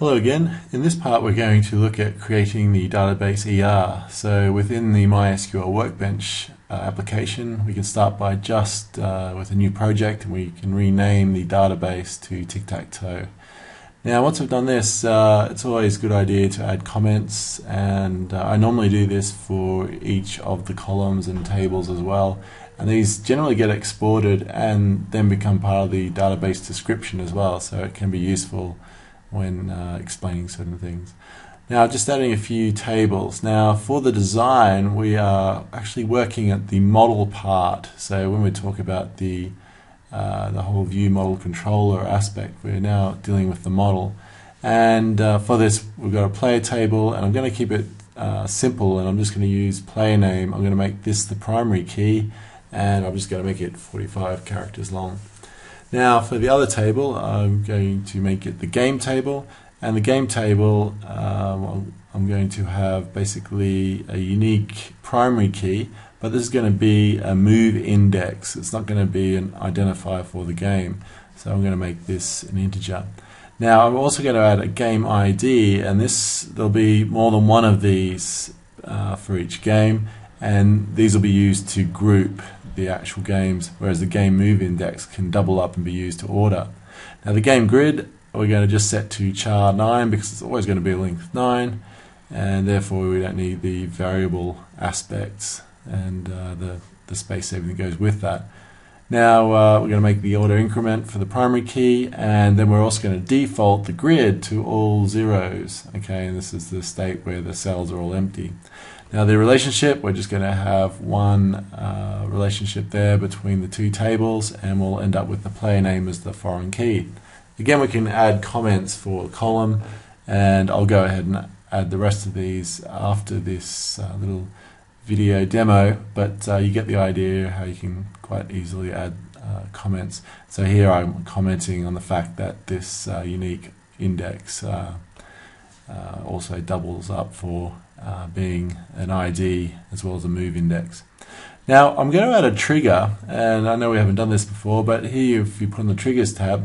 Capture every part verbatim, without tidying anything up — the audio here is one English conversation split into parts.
Hello again. In this part we're going to look at creating the database E R. So within the MySQL Workbench uh, application, we can start by just uh, with a new project, and we can rename the database to Tic-Tac-Toe. Now once I've done this, uh, it's always a good idea to add comments, and uh, I normally do this for each of the columns and tables as well, and these generally get exported and then become part of the database description as well, so it can be useful when uh, explaining certain things. Now, just adding a few tables. Now, for the design, we are actually working at the model part. So when we talk about the uh, the whole view model controller aspect, we're now dealing with the model. And uh, for this, we've got a player table, and I'm going to keep it uh, simple, and I'm just going to use player name. I'm going to make this the primary key, and I'm just going to make it forty-five characters long. Now for the other table, I'm going to make it the game table, and the game table um, I'm going to have basically a unique primary key, but this is going to be a move index. It's not going to be an identifier for the game, so I'm going to make this an integer. Now I'm also going to add a game I D, and this there'll be more than one of these uh, for each game, and these will be used to group the actual games, whereas the game move index can double up and be used to order. Now the game grid we're going to just set to char nine, because it's always going to be length nine, and therefore we don't need the variable aspects and uh, the, the space saving that goes with that. Now uh, we're going to make the order increment for the primary key, and then we're also going to default the grid to all zeros, okay, and this is the state where the cells are all empty. Now the relationship, we're just going to have one uh, relationship there between the two tables, and we'll end up with the player name as the foreign key. Again, we can add comments for the column, and I'll go ahead and add the rest of these after this uh, little video demo, but uh, you get the idea how you can quite easily add uh, comments. So here I'm commenting on the fact that this uh, unique index uh, uh, also doubles up for Uh, being an I D as well as a move index. Now I'm going to add a trigger, and I know we haven't done this before, but here if you put on the triggers tab,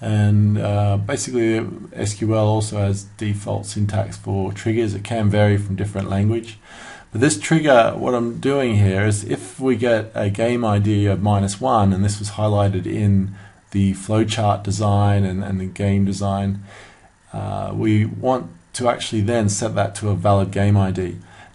and uh, basically S Q L also has default syntax for triggers. It can vary from different language, but this trigger, what I'm doing here is if we get a game I D of minus one, and this was highlighted in the flowchart design and, and the game design, uh, we want to actually then set that to a valid game I D.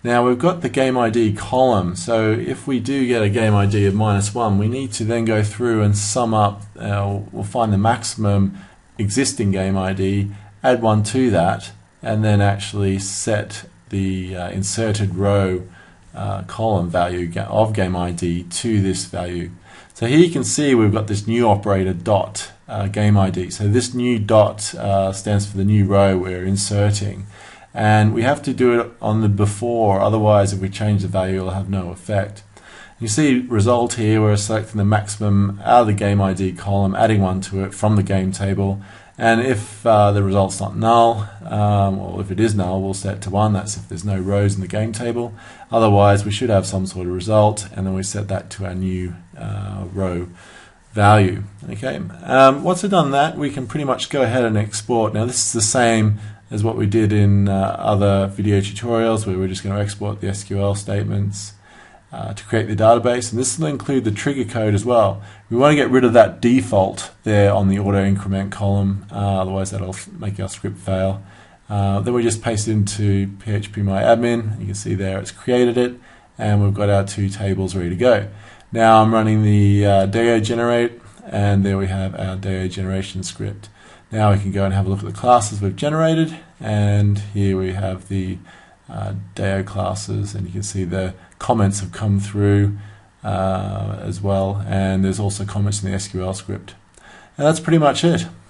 Now we've got the game I D column, so if we do get a game I D of minus one, we need to then go through and sum up, uh, we'll find the maximum existing game I D, add one to that, and then actually set the uh, inserted row uh, column value of game I D to this value. So here you can see we've got this new operator dot Uh, game I D. So this new dot uh, stands for the new row we're inserting, and we have to do it on the before, otherwise if we change the value it'll have no effect. You see result here, we're selecting the maximum out of the game I D column, adding one to it from the game table, and if uh, the result's not null, um, or if it is null, we'll set it to one. That's if there's no rows in the game table. Otherwise we should have some sort of result, and then we set that to our new uh, row value. Okay. Um, once we've done that, we can pretty much go ahead and export. Now this is the same as what we did in uh, other video tutorials, where we're just going to export the S Q L statements uh, to create the database, and this will include the trigger code as well. We want to get rid of that default there on the auto increment column, uh, otherwise that'll make our script fail. Uh, then we just paste into phpMyAdmin. You can see there it's created it, and we've got our two tables ready to go. Now I'm running the uh, D A O generate, and there we have our D A O generation script. Now we can go and have a look at the classes we've generated, and here we have the uh, D A O classes, and you can see the comments have come through uh, as well, and there's also comments in the S Q L script. And that's pretty much it.